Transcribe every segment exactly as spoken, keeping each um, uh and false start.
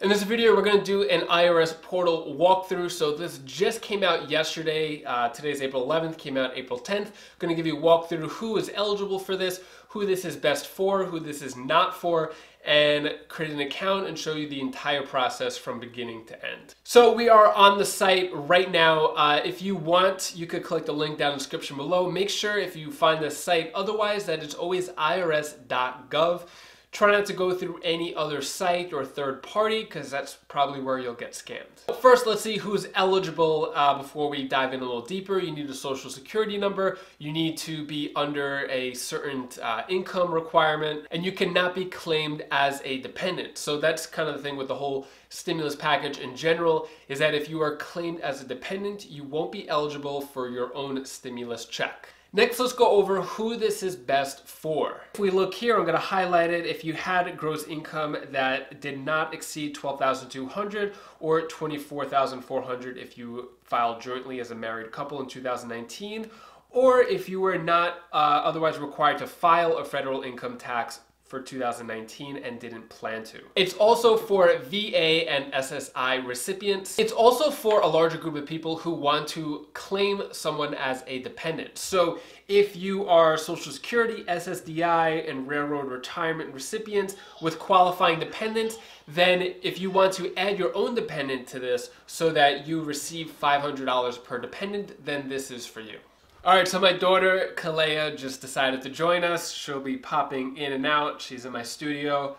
In this video, we're going to do an I R S portal walkthrough. So this just came out yesterday. Uh, today's April eleventh, came out April tenth. I'm going to give you a walkthrough who is eligible for this, who this is best for, who this is not for, and create an account and show you the entire process from beginning to end. So we are on the site right now. Uh, if you want, you could click the link down in the description below. Make sure if you find the site otherwise that it's always I R S dot gov. Try not to go through any other site or third party because that's probably where you'll get scammed. First, let's see who's eligible uh, before we dive in a little deeper. You need a social security number. You need to be under a certain uh, income requirement, and you cannot be claimed as a dependent. So that's kind of the thing with the whole stimulus package in general, is that if you are claimed as a dependent, you won't be eligible for your own stimulus check. Next, let's go over who this is best for. If we look here, I'm going to highlight it. If you had gross income that did not exceed twelve thousand two hundred dollars or twenty-four thousand four hundred dollars if you filed jointly as a married couple in two thousand nineteen, or if you were not uh, otherwise required to file a federal income tax for two thousand nineteen and didn't plan to. It's also for V A and S S I recipients. It's also for a larger group of people who want to claim someone as a dependent. So if you are Social Security, S S D I, and Railroad Retirement recipients with qualifying dependents, then if you want to add your own dependent to this so that you receive five hundred dollars per dependent, then this is for you. All right, so my daughter, Kalea, just decided to join us. She'll be popping in and out. She's in my studio.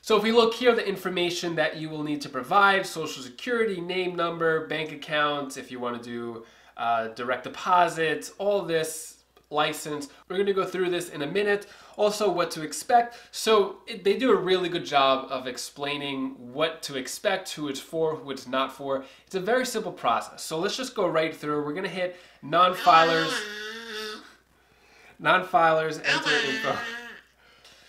So if we look here, the information that you will need to provide: social security, name, number, bank account, if you want to do uh, direct deposits, all this, license. We're going to go through this in a minute. Also, what to expect. So it, they do a really good job of explaining what to expect, who it's for, who it's not for. It's a very simple process. So let's just go right through. We're going to hit non-filers, non-filers, enter info.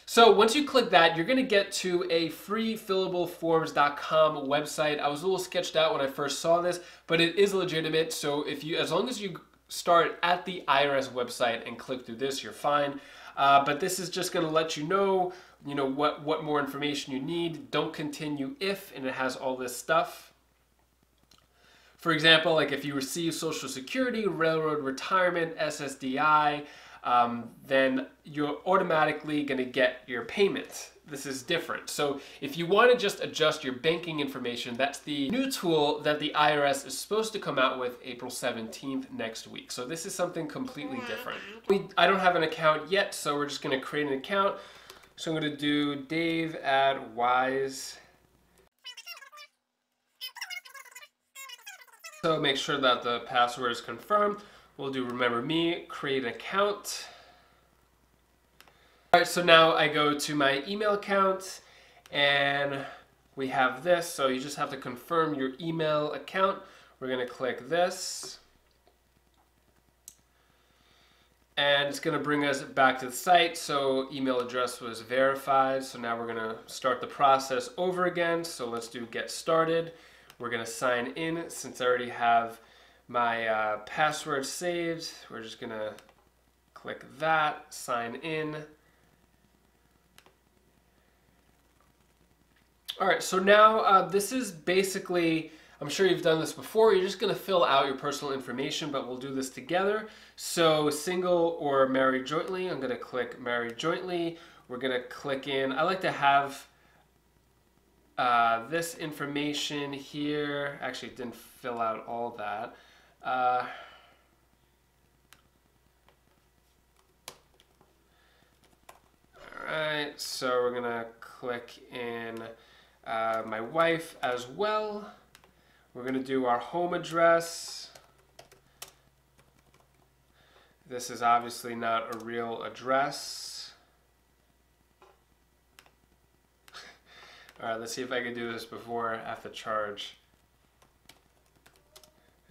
So once you click that, you're going to get to a free fillable forms dot com website. I was a little sketched out when I first saw this, but it is legitimate. So if you, as long as you start at the I R S website and click through this, you're fine. Uh, but this is just going to let you know, you know, what, what more information you need. Don't continue if, and it has all this stuff. For example, like if you receive Social Security, Railroad Retirement, S S D I, um, then you're automatically going to get your payment. This is different. So if you want to just adjust your banking information, that's the new tool that the I R S is supposed to come out with April seventeenth next week. So this is something completely different. We, I don't have an account yet, so we're just going to create an account. So I'm going to do Dave at Wise. So make sure that the password is confirmed. We'll do remember me, create an account. All right, so now I go to my email account and we have this. So you just have to confirm your email account. We're going to click this. And it's going to bring us back to the site. So email address was verified. So now we're going to start the process over again. So let's do get started. We're going to sign in. Since I already have my uh, password saved, we're just going to click that, sign in. All right, so now uh, this is basically, I'm sure you've done this before, you're just gonna fill out your personal information, but we'll do this together. So single or married jointly, I'm gonna click married jointly. We're gonna click in, I like to have uh, this information here. Actually, it didn't fill out all that. Uh, all right, so we're gonna click in Uh, my wife as well. We're going to do our home address. This is obviously not a real address. All right, let's see if I can do this before I have to charge.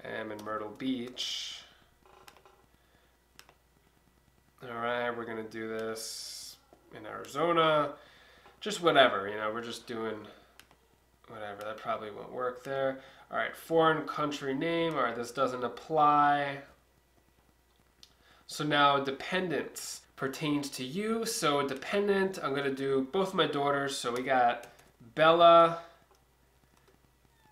I am in Myrtle Beach. All right, we're going to do this in Arizona. Just whatever, you know, we're just doing whatever. That probably won't work there. All right, foreign country name. All right, this doesn't apply. So now dependents. pertains to you. So dependent, I'm going to do both my daughters. So we got Bella,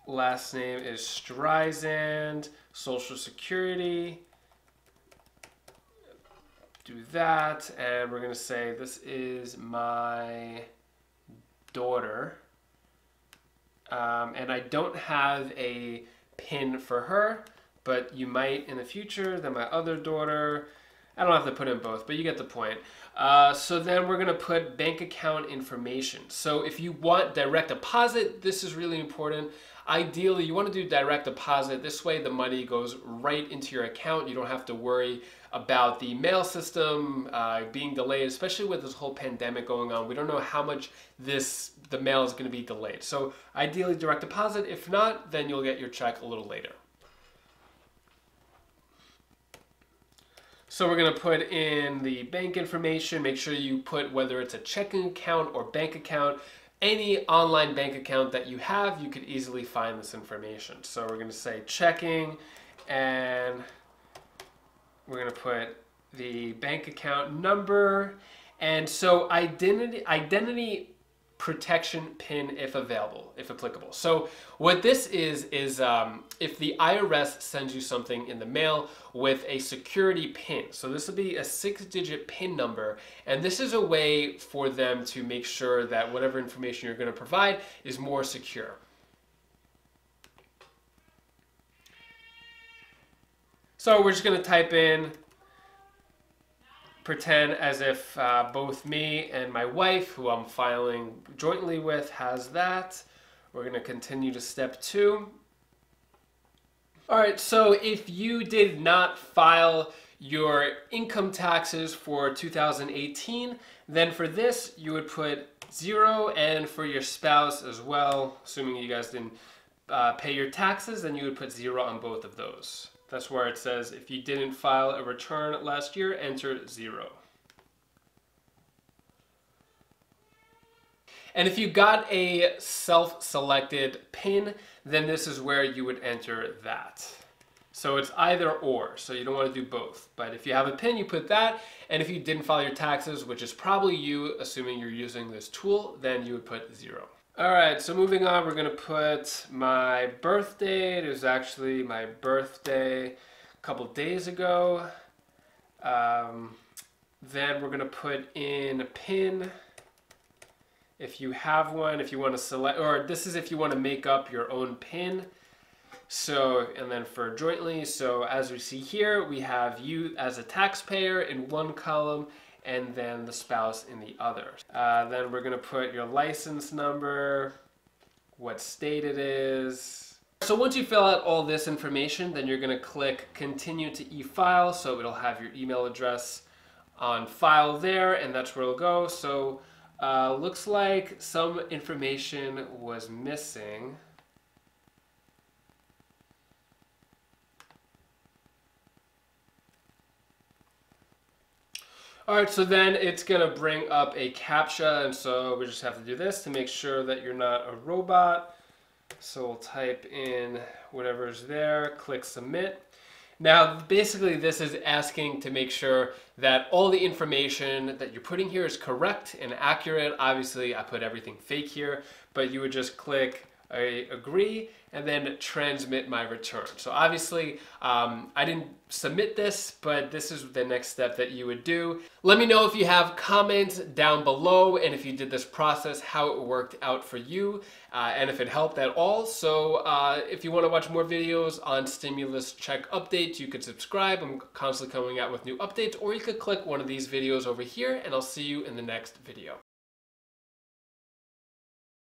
last name is Streisand, Social Security. Do that, and we're going to say this is my daughter. Um, and I don't have a pin for her, but you might in the future. Then my other daughter, I don't have to put in both, but you get the point. Uh, so then we're gonna put bank account information. So if you want direct deposit, this is really important. Ideally, you wanna do direct deposit. This way the money goes right into your account. You don't have to worry about the mail system uh, being delayed, especially with this whole pandemic going on. We don't know how much this the mail is gonna be delayed. So ideally direct deposit. If not, then you'll get your check a little later. So we're going to put in the bank information. Make sure you put whether it's a checking account or bank account. Any online bank account that you have, you could easily find this information. So we're going to say checking, and we're going to put the bank account number. And so identity, identity protection pin if available, if applicable. So what this is, is um, if the I R S sends you something in the mail with a security pin. So this will be a six digit pin number, and this is a way for them to make sure that whatever information you're going to provide is more secure. So we're just going to type in, pretend as if uh, both me and my wife, who I'm filing jointly with, has that. We're going to continue to step two. All right, so if you did not file your income taxes for two thousand eighteen, then for this, you would put zero, and for your spouse as well, assuming you guys didn't uh, pay your taxes, then you would put zero on both of those. That's where it says, if you didn't file a return last year, enter zero. And if you got a self-selected pin, then this is where you would enter that. So it's either or, so you don't want to do both. But if you have a pin, you put that. And if you didn't file your taxes, which is probably you, assuming you're using this tool, then you would put zero. All right, so moving on, we're gonna put my birth date. It was actually my birthday a couple days ago. Um, then we're gonna put in a pin. If you have one, if you wanna select, or this is if you wanna make up your own pin. So, and then for jointly, so as we see here, we have you as a taxpayer in one column, and then the spouse in the other. Uh, then we're gonna put your license number, what state it is. So once you fill out all this information, then you're gonna click continue to e-file, so it'll have your email address on file there, and that's where it'll go. So uh, looks like some information was missing. All right, so then it's gonna bring up a CAPTCHA, and so we just have to do this to make sure that you're not a robot. So we'll type in whatever's there, click submit. Now, basically this is asking to make sure that all the information that you're putting here is correct and accurate. Obviously, I put everything fake here, but you would just click I agree, and then transmit my return. So obviously, um, I didn't submit this, but this is the next step that you would do. Let me know if you have comments down below, and if you did this process, how it worked out for you, uh, and if it helped at all. So uh, if you want to watch more videos on stimulus check updates, you could subscribe. I'm constantly coming out with new updates, or you could click one of these videos over here, and I'll see you in the next video.